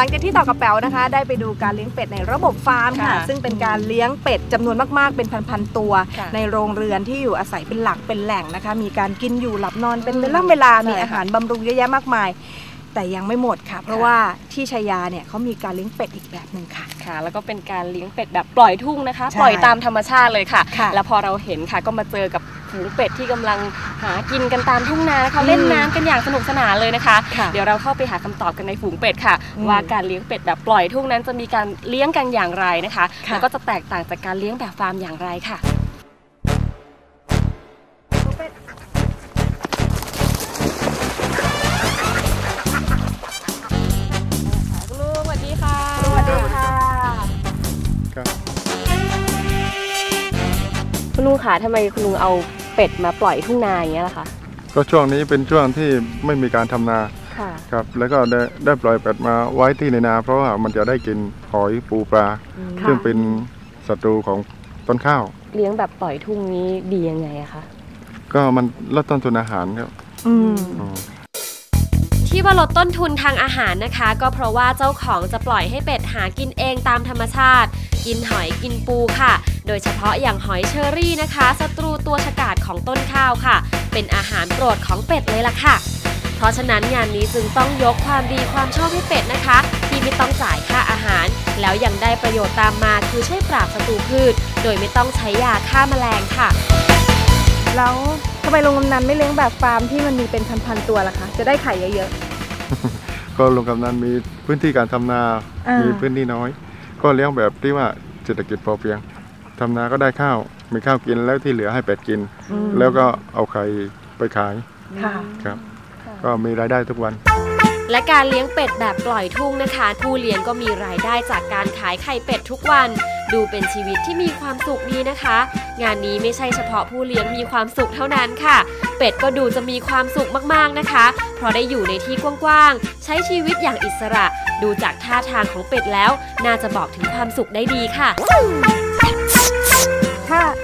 หลังจากที่เต่ากระเป๋านะคะได้ไปดูการเลี้ยงเป็ดในระบบฟาร์มค่ะซึ่งเป็นการเลี้ยงเป็ดจำนวนมากๆเป็นพันๆตัวในโรงเรือนที่อยู่อาศัยเป็นหลักเป็นแหล่งนะคะมีการกินอยู่หลับนอนเป็นเวลามีอาหารบำรุงเยอะแยะมากมายแต่ยังไม่หมดค่ะเพราะว่าที่ชัยยาเนี่ยเขามีการเลี้ยงเป็ดอีกแบบหนึ่งค่ะค่ะแล้วก็เป็นการเลี้ยงเป็ดแบบปล่อยทุ่งนะคะปล่อยตามธรรมชาติเลยค่ะแล้วพอเราเห็นค่ะก็มาเจอกับฝูงเป็ดที่กำลังหากินกันตามทุ่งนาเขาเล่นน้ำกันอย่างสนุกสนานเลยนะคะเดี๋ยวเราเข้าไปหาคำตอบกันในฝูงเป็ดค่ะว่าการเลี้ยงเป็ดแบบปล่อยทุ่งนั้นจะมีการเลี้ยงกันอย่างไรนะคะแล้วก็จะแตกต่างจากการเลี้ยงแบบฟาร์มอย่างไรค่ะลุงคะทำไมคุณลุงเอาเป็ดมาปล่อยทุ่งนาอย่างเงี้ยล่ะคะก็ช่วงนี้เป็นช่วงที่ไม่มีการทำนาครับแล้วก็ได้ปล่อยเป็ดมาไว้ที่ในนาเพราะว่ามันจะได้กินหอยปูปลาซึ่งเป็นศัตรูของต้นข้าวเลี้ยงแบบปล่อยทุ่งนี้ดียังไงอะคะก็มันลดต้นทุนอาหารครับที่ว่าลดต้นทุนทางอาหารนะคะก็เพราะว่าเจ้าของจะปล่อยให้เป็ดหากินเองตามธรรมชาติกินหอยกินปูค่ะโดยเฉพาะอย่างหอยเชอรี่นะคะศัตรูตัวฉกาจของต้นข้าวค่ะเป็นอาหารโปรดของเป็ดเลยล่ะค่ะเพราะฉะนั้นงานนี้จึงต้องยกความดีความชอบให้เป็ดนะคะที่ไม่ต้องจ่ายค่าอาหารแล้วยังได้ประโยชน์ตามมาคือช่วยปราบศัตรูพืชโดยไม่ต้องใช้ยาฆ่าแมลงค่ะแล้วทำไมลุงกำนันไม่เลี้ยงแบบฟาร์มที่มันมีเป็นพันๆตัวล่ะคะจะได้ไข่เยอะๆก็ลุงกำนันมีพื้นที่การทำนามีพื้นที่น้อยก็เลี้ยงแบบที่ว่าเศรษฐกิจพอเพียงทำนาก็ได้ข้าวมีข้าวกินแล้วที่เหลือให้เป็ดกินแล้วก็เอาไข่ไปขายครับก็มีรายได้ทุกวันและการเลี้ยงเป็ดแบบปล่อยทุ่งนะคะผู้เลี้ยงก็มีรายได้จากการขายไข่เป็ดทุกวันดูเป็นชีวิตที่มีความสุขดีนะคะงานนี้ไม่ใช่เฉพาะผู้เลี้ยงมีความสุขเท่านั้นค่ะเป็ดก็ดูจะมีความสุขมากๆนะคะเพราะได้อยู่ในที่กว้างๆใช้ชีวิตอย่างอิสระดูจากท่าทางของเป็ดแล้วน่าจะบอกถึงความสุขได้ดีค่ะ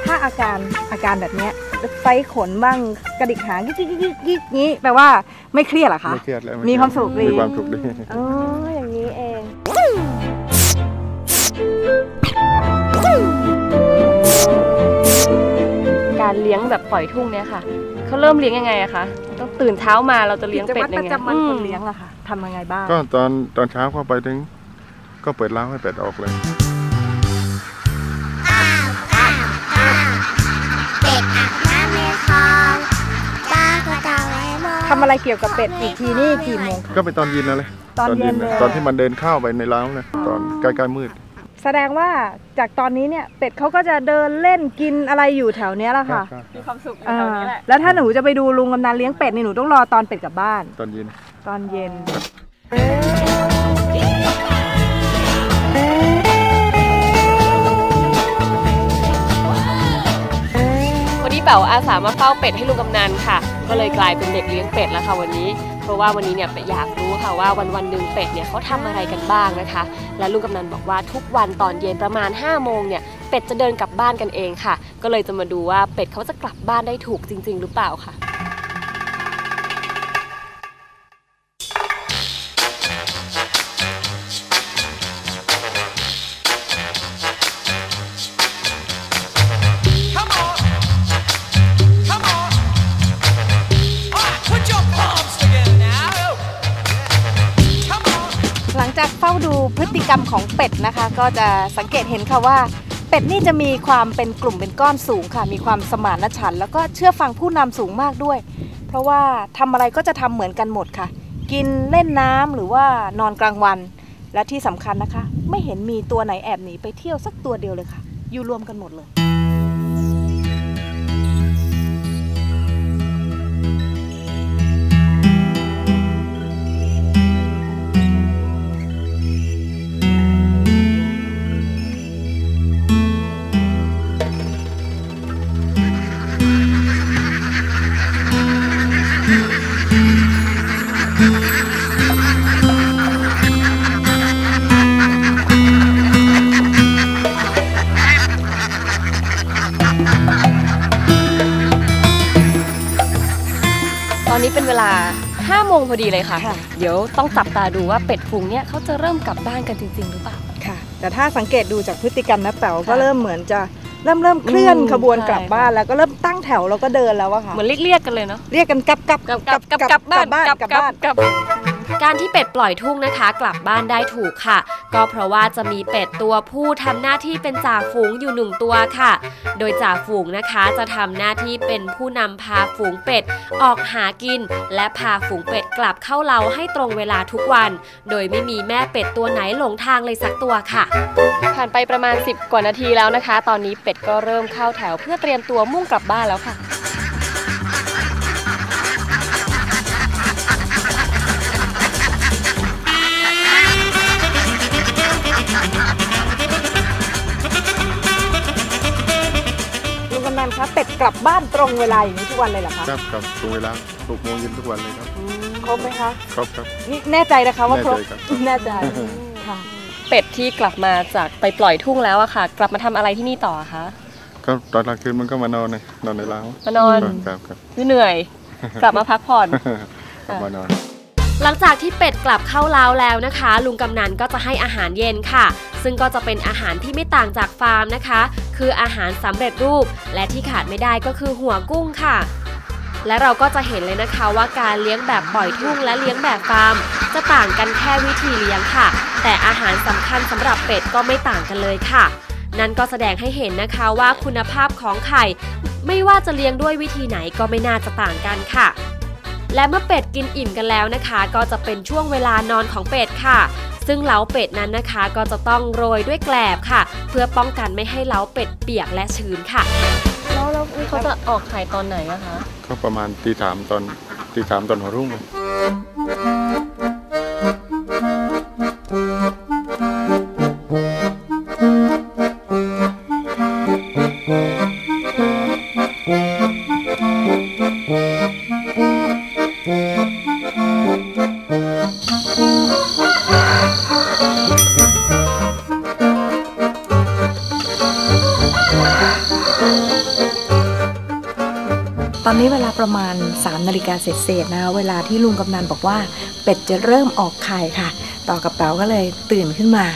ถ้าอาการแบบนี้ไฟขนบ้างกระดิกหางกิ๊กนี้แปลว่าไม่เครียดหรอคะไม่เครียดแล้วมีความสุขดีมีความสุขดีอ๋ออย่างนี้เองการเลี้ยงแบบปล่อยทุ่งเนี่ยค่ะเขาเริ่มเลี้ยงยังไงอะคะต้องตื่นเช้ามาเราจะเลี้ยงเป็ดยังไงประจำวันคนเลี้ยงอะค่ะทำยังไงบ้างก็ตอนเช้าเข้าไปถึงก็เปิดล้างให้เป็ดออกเลยทำอะไรเกี่ยวกับเป็ดอีกทีนี่กี่โมงก็ไปตอนเย็นแล้วเลยตอนที่มันเดินเข้าไปในร้านเลยตอนใกล้ๆมืดแสดงว่าจากตอนนี้เนี่ยเป็ดเขาก็จะเดินเล่นกินอะไรอยู่แถวเนี้ยแหละค่ะมีความสุขอยู่แถวนี้แหละแล้วถ้าหนูจะไปดูลุงกำนันเลี้ยงเป็ดนี่หนูต้องรอตอนเป็ดกลับบ้านตอนเย็นเป๋าอาสามาเฝ้าเป็ดให้ลุงกำนันค่ะก็เลยกลายเป็นเด็กเลี้ยงเป็ดแล้วค่ะวันนี้เพราะว่าวันนี้เนี่ยเป็ดอยากรู้ค่ะว่าวันหนึ่งเป็ดเนี่ยเขาทำอะไรกันบ้างนะคะและลุงกำนันบอกว่าทุกวันตอนเย็นประมาณ5โมงเนี่ยเป็ดจะเดินกลับบ้านกันเองค่ะก็เลยจะมาดูว่าเป็ดเขาจะกลับบ้านได้ถูกจริงๆหรือเปล่าค่ะดูพฤติกรรมของเป็ดนะคะก็จะสังเกตเห็นค่ะว่าเป็ดนี่จะมีความเป็นกลุ่มเป็นก้อนสูงค่ะมีความสมานฉันท์แล้วก็เชื่อฟังผู้นำสูงมากด้วยเพราะว่าทำอะไรก็จะทำเหมือนกันหมดค่ะกินเล่นน้ำหรือว่านอนกลางวันและที่สำคัญนะคะไม่เห็นมีตัวไหนแอบหนีไปเที่ยวสักตัวเดียวเลยค่ะอยู่รวมกันหมดเลย 5 โมงพอดีเลยค่ะเดี๋ยวต้องจับตาดูว่าเป็ดฝูงเนี่ยเขาจะเริ่มกลับบ้านกันจริงๆหรือเปล่าค่ะแต่ถ้าสังเกตดูจากพฤติกรรมนะแป๋วก็เริ่มเหมือนจะเริ่มเคลื่อนขบวนกลับบ้านแล้วก็เริ่มตั้งแถวแล้วก็เดินแล้วอะค่ะเหมือนเรียกกันเลยเนาะเรียกกันกลับบ้านการที่เป็ดปล่อยทุ่งนะคะกลับบ้านได้ถูกค่ะก็เพราะว่าจะมีเป็ดตัวผู้ทำหน้าที่เป็นจ่าฝูงอยู่หนึ่งตัวค่ะโดยจ่าฝูงนะคะจะทำหน้าที่เป็นผู้นำพาฝูงเป็ดออกหากินและพาฝูงเป็ดกลับเข้าเล้าให้ตรงเวลาทุกวันโดยไม่มีแม่เป็ดตัวไหนหลงทางเลยสักตัวค่ะผ่านไปประมาณ10กว่านาทีแล้วนะคะตอนนี้เป็ดก็เริ่มเข้าแถวเพื่อเตรียมตัวมุ่งกลับบ้านแล้วค่ะเป็ดกลับบ้านตรงเวลาอย่างนี้ทุกวันเลยเหรอคะครับครับตรงเวลา6 โมงเย็นทุกวันเลยครับครบไหมคะครบครับนี่แน่ใจนะคะว่าครบแน่ใจค่ะเป็ดที่กลับมาจากไปปล่อยทุ่งแล้วอะค่ะกลับมาทำอะไรที่นี่ต่อคะก็ตอนกลางคืนมันก็มานอนในเล้านอนครับครับเหนื่อยกลับมาพักผ่อนกลับมานอนหลังจากที่เป็ดกลับเข้าเล้าแล้วนะคะลุงกำนันก็จะให้อาหารเย็นค่ะซึ่งก็จะเป็นอาหารที่ไม่ต่างจากฟาร์มนะคะคืออาหารสำเร็จรูปและที่ขาดไม่ได้ก็คือหัวกุ้งค่ะและเราก็จะเห็นเลยนะคะว่าการเลี้ยงแบบปล่อยทุ่งและเลี้ยงแบบฟาร์มจะต่างกันแค่วิธีเลี้ยงค่ะแต่อาหารสำคัญสำหรับเป็ดก็ไม่ต่างกันเลยค่ะนั่นก็แสดงให้เห็นนะคะว่าคุณภาพของไข่ไม่ว่าจะเลี้ยงด้วยวิธีไหนก็ไม่น่าจะต่างกันค่ะและเมื่อเป็ดกินอิ่มกันแล้วนะคะก็จะเป็นช่วงเวลานอนของเป็ดค่ะซึ่งเล้าเป็ดนั้นนะคะก็จะต้องโรยด้วยแกลบค่ะเพื่อป้องกันไม่ให้เล้าเป็ดเปียกและชื้นค่ะแล้วเขาจะออกไข่ตอนไหนนะคะก็ประมาณตี 3ตอนตี 3ตอนหัวรุ่งตอนนี้เวลาประมาณ3 นาฬิกาเศษๆนะเวลาที่ลุงกำนันบอกว่าเป็ดจะเริ่มออกไข่ค่ะต่อกระเป๋าก็เลยตื่นขึ้นมา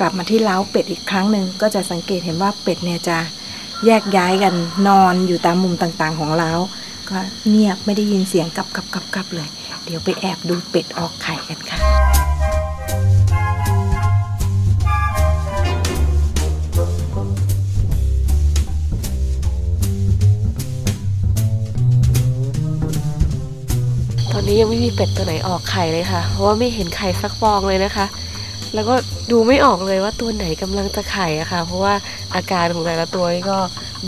กลับมาที่เล้าเป็ดอีกครั้งหนึ่งก็จะสังเกตเห็นว่าเป็ดเนี่ยจะแยกย้ายกันนอนอยู่ตามมุมต่างๆของเล้าก็เงียบไม่ได้ยินเสียงกลับเลยเดี๋ยวไปแอบดูเป็ดออกไข่กันค่ะตอนนี้ยังไม่มีเป็ดตัวไหนออกไข่เลยค่ะเพราะว่าไม่เห็นไข่สักฟองเลยนะคะแล้วก็ดูไม่ออกเลยว่าตัวไหนกำลังจะไข่อะค่ะเพราะว่าอาการของแต่ละตัวนี่ก็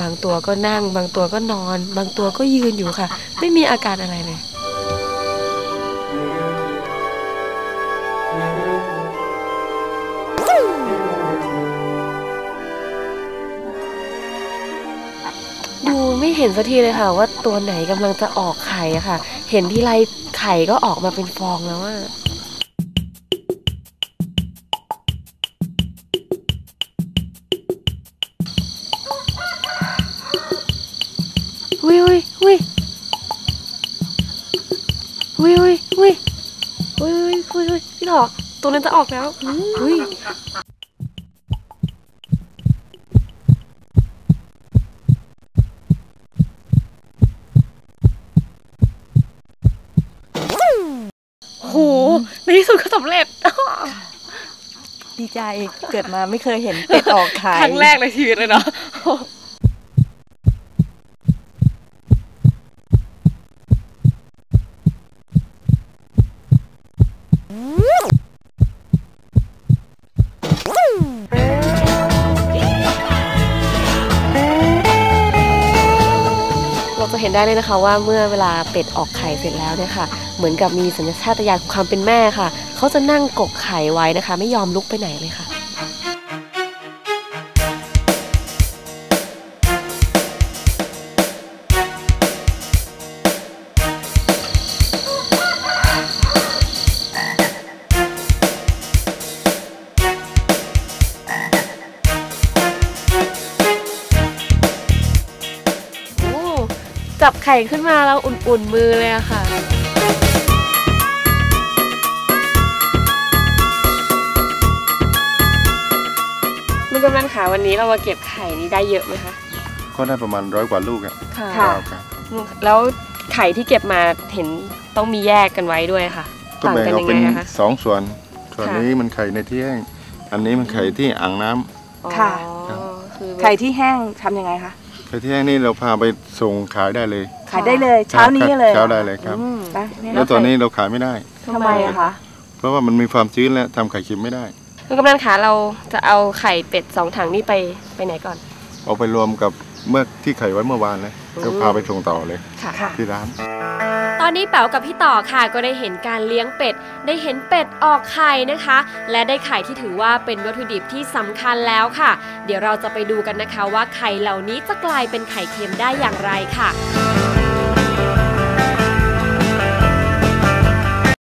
บางตัวก็นั่งบางตัวก็นอนบางตัวก็ยืนอยู่ค่ะไม่มีอาการอะไรเลยไม่เห็นสักทีเลยค่ะว่าตัวไหนกำลังจะออกไข่อะค่ะเห็นทีไรไข่ก็ออกมาเป็นฟองแล้วอะอุ้ยพี่หลอกตัวนั้นจะออกแล้วอุ้ยในที่สุดก็สำเร็จดีใจเกิดมาไม่เคยเห็นเป็ดออกไข่ครั้งแรกในชีวิตเลยเนาะเห็นได้เลยนะคะว่าเมื่อเวลาเป็ดออกไข่เสร็จแล้วเนี่ยค่ะเหมือนกับมีสัญชาตญาณของความเป็นแม่ค่ะเขาจะนั่งกกไข่ไว้นะคะไม่ยอมลุกไปไหนเลยค่ะจับไข่ขึ้นมาแล้วอุ่นๆมือเลยอะค่ะ ค่ะวันนี้เรามาเก็บไข่นี้ได้เยอะไหมคะก็ได้ประมาณ100 กว่าลูกอะค่ะแล้วไข่ที่เก็บมาเห็นต้องมีแยกกันไว้ด้วยค่ะก็แบ่งออกเป็น2 ส่วนส่วนนี้มันไข่ในที่แห้งอันนี้มันไข่ที่อ่างน้ำค่ะไข่ที่แห้งทำยังไงคะไข่ที่แห้งนี่เราพาไปส่งขายได้เลยขายได้เลยเช้านี้เลยเช้าได้เลยครับแล้วตอนนี้เราขายไม่ได้ทำไมคะเพราะว่ามันมีความชื้นและทำไข่เค็มไม่ได้คุณกำนันคะเราจะเอาไข่เป็ด2 ถังนี้ไปไหนก่อนเอาไปรวมกับเมื่อที่ไข่ไว้เมื่อวานเลยก็พาไปส่งต่อเลยที่ร้านตอนนี้เป๋ากับพี่ต่อค่ะก็ได้เห็นการเลี้ยงเป็ดได้เห็นเป็ดออกไข่นะคะและได้ไข่ที่ถือว่าเป็นวัตถุดิบที่สำคัญแล้วค่ะเดี๋ยวเราจะไปดูกันนะคะว่าไข่เหล่านี้จะกลายเป็นไข่เค็มได้อย่างไรค่ะ